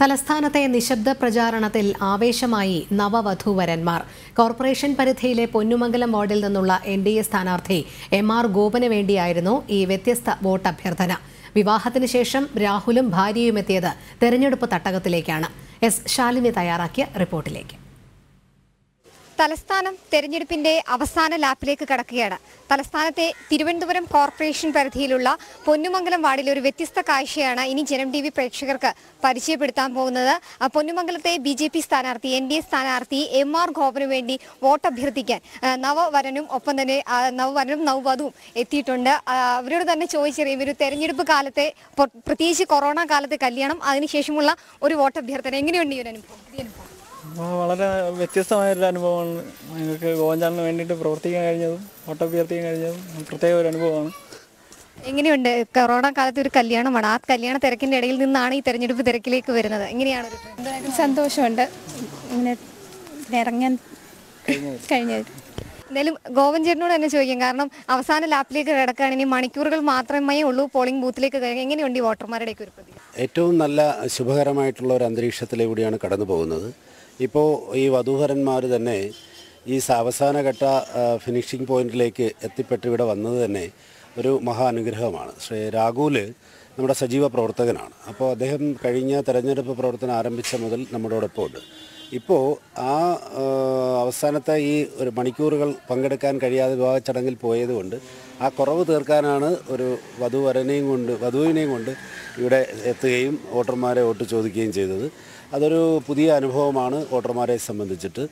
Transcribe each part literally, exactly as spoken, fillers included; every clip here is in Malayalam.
തലസ്ഥാനത്തെ നിശബ്ദ പ്രചാരണത്തിൽ ആവേശമായി നവവധൂവരന്മാർ. കോർപ്പറേഷൻ പരിധിയിലെ പൊന്നുമംഗലം വാർഡിൽ നിന്നുള്ള എൻ ഡി എ സ്ഥാനാർത്ഥി എം ആർ ഗോപന് വേണ്ടിയായിരുന്നു ഈ വ്യത്യസ്ത വോട്ട് അഭ്യർത്ഥന. വിവാഹത്തിന് ശേഷം രാഹുലും ഭാര്യയും എത്തിയത് തെരഞ്ഞെടുപ്പ് തട്ടകത്തിലേക്കാണ്. എസ് ശാലിനി തയ്യാറാക്കിയ റിപ്പോർട്ടിലേക്ക്. തലസ്ഥാനം തെരഞ്ഞെടുപ്പിന്റെ അവസാന ലാപ്പിലേക്ക് കടക്കുകയാണ്. തലസ്ഥാനത്തെ തിരുവനന്തപുരം കോർപ്പറേഷൻ പരിധിയിലുള്ള പൊന്നുമംഗലം വാർഡിലെ ഒരു വ്യത്യസ്ത കാഴ്ചയാണ് ഇനി ജനം ടി വി പ്രേക്ഷകർക്ക് പരിചയപ്പെടുത്താൻ പോകുന്നത്. പൊന്നുമംഗലത്തെ ബി ജെ പി സ്ഥാനാർത്ഥി എൻ ഡി എ സ്ഥാനാർത്ഥി എം ആർ ഗോപനു വേണ്ടി വോട്ട് അഭ്യർത്ഥിക്കാൻ നവവരനും ഒപ്പം തന്നെ നവവരനും നവവധുവും എത്തിയിട്ടുണ്ട്. അവരോട് തന്നെ ചോദിച്ചറിയും ഒരു തെരഞ്ഞെടുപ്പ് കാലത്തെ, പ്രത്യേകിച്ച് കൊറോണ കാലത്തെ കല്യാണം, അതിനുശേഷമുള്ള ഒരു വോട്ട് അഭ്യർത്ഥന എങ്ങനെയുണ്ട് ഈ ഒരു അനുഭവം? വളരെ വ്യത്യസ്തമായൊരു അനുഭവമാണ്. ഞങ്ങൾക്ക് ഗോവഞ്ചാലിന് വേണ്ടിയിട്ട് പ്രവർത്തിക്കാൻ കഴിഞ്ഞതും വോട്ടഭ്യർത്ഥിക്കാൻ കഴിഞ്ഞതും പ്രത്യേക ഒരു അനുഭവമാണ്. എങ്ങനെയുണ്ട്? കൊറോണ കാലത്ത് ഒരു കല്യാണമാണ്. ആ കല്യാണ തിരക്കിൻ്റെ ഇടയിൽ നിന്നാണ് ഈ തെരഞ്ഞെടുപ്പ് തിരക്കിലേക്ക് വരുന്നത്. എങ്ങനെയാണ്? സന്തോഷമുണ്ട്. ഇങ്ങനെ ഇറങ്ങാൻ കഴിഞ്ഞത്. എന്തായാലും ഗോവഞ്ചേട്ടനോട് തന്നെ ചോദിക്കാം, കാരണം അവസാന ലാപ്പിലേക്ക് കിടക്കുകയാണ്. ഇനി മണിക്കൂറുകൾ മാത്രമേ ഉള്ളൂ പോളിംഗ് ബൂത്തിലേക്ക് കയറി. എങ്ങനെയുണ്ട് ഈ വോട്ടർമാരുടെയൊക്കെ ഒരു പ്രതി? ഏറ്റവും നല്ല ശുഭകരമായിട്ടുള്ള ഒരു അന്തരീക്ഷത്തിലൂടെയാണ് കടന്നു പോകുന്നത്. ഇപ്പോൾ ഈ വധൂവരന്മാർ തന്നെ ഈ അവസാനഘട്ട ഫിനിഷിംഗ് പോയിന്റിലേക്ക് എത്തിപ്പെട്ട് ഇവിടെ വന്നത് തന്നെ ഒരു മഹാ അനുഗ്രഹമാണ്. ശ്രീ രാഹുൽ നമ്മുടെ സജീവ പ്രവർത്തകനാണ്. അപ്പോൾ അദ്ദേഹം കഴിഞ്ഞ തെരഞ്ഞെടുപ്പ് പ്രവർത്തനം ആരംഭിച്ച മുതൽ നമ്മളോടൊപ്പം ഉണ്ട്. ഇപ്പോൾ ആ അവസാനത്തെ ഈ ഒരു മണിക്കൂറുകൾ പങ്കെടുക്കാൻ കഴിയാതെ വിവാഹ ചടങ്ങിൽ പോയതുകൊണ്ട് ആ കുറവ് തീർക്കാനാണ് ഒരു വധുവരനെയും കൊണ്ട് വധുവിനെയും കൊണ്ട് ഇവിടെ എത്തുകയും വോട്ടർമാരെ വോട്ട് ചോദിക്കുകയും ചെയ്തത്. അതൊരു പുതിയ അനുഭവമാണ് വോട്ടർമാരെ സംബന്ധിച്ചിട്ട്.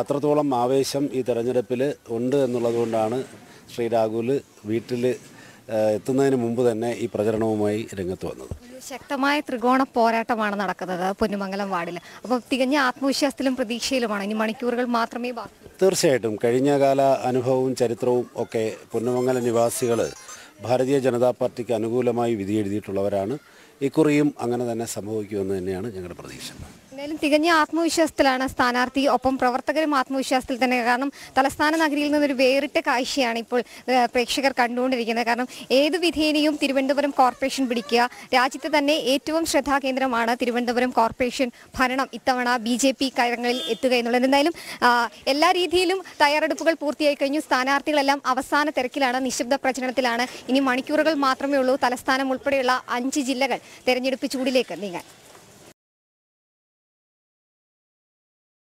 അത്രത്തോളം ആവേശം ഈ തെരഞ്ഞെടുപ്പിൽ ഉണ്ട് എന്നുള്ളത് കൊണ്ടാണ് ശ്രീ രാഹുൽ വീട്ടിൽ എത്തുന്നതിന് മുമ്പ് തന്നെ ഈ പ്രചരണവുമായി രംഗത്ത് വന്നത്. ശക്തമായ ത്രികോണ പോരാട്ടമാണ് നടക്കുന്നത് പൊന്നുമംഗലം വാർഡിൽ. അപ്പോൾ തികഞ്ഞ ആത്മവിശ്വാസത്തിലും പ്രതീക്ഷയിലുമാണ്. ഇനി മണിക്കൂറുകൾ മാത്രമേ ബാക്കി. തീർച്ചയായിട്ടും കഴിഞ്ഞകാല അനുഭവവും ചരിത്രവും ഒക്കെ പൊന്നുമംഗലം നിവാസികൾ ഭാരതീയ ജനതാ പാർട്ടിക്ക് അനുകൂലമായി വിധിയെഴുതിയിട്ടുള്ളവരാണ്. ഇക്കുറിയും അങ്ങനെ തന്നെ സംഭവിക്കുമെന്ന് തന്നെയാണ് ഞങ്ങളുടെ പ്രതീക്ഷ. എന്തായാലും തികഞ്ഞ ആത്മവിശ്വാസത്തിലാണ് സ്ഥാനാർത്ഥി, ഒപ്പം പ്രവർത്തകരും ആത്മവിശ്വാസത്തിൽ തന്നെ. കാരണം തലസ്ഥാന നഗരിയിൽ നിന്നൊരു വേറിട്ട കാഴ്ചയാണ് ഇപ്പോൾ പ്രേക്ഷകർ കണ്ടുകൊണ്ടിരിക്കുന്നത്. കാരണം ഏത് വിധേനയും തിരുവനന്തപുരം കോർപ്പറേഷൻ പിടിക്കുക. രാജ്യത്തെ തന്നെ ഏറ്റവും ശ്രദ്ധാകേന്ദ്രമാണ് തിരുവനന്തപുരം കോർപ്പറേഷൻ ഭരണം ഇത്തവണ ബി ജെ പി കാര്യങ്ങളിൽ എത്തുക എന്നുള്ളത്. എന്തായാലും എല്ലാ രീതിയിലും തയ്യാറെടുപ്പുകൾ പൂർത്തിയായി കഴിഞ്ഞു. സ്ഥാനാർത്ഥികളെല്ലാം അവസാന തിരക്കിലാണ്, നിശബ്ദ പ്രചരണത്തിലാണ്. ഇനി മണിക്കൂറുകൾ മാത്രമേ ഉള്ളൂ തലസ്ഥാനം ഉൾപ്പെടെയുള്ള അഞ്ച് ജില്ലകൾ തെരഞ്ഞെടുപ്പ് ചൂടിലേക്ക് നീങ്ങാൻ.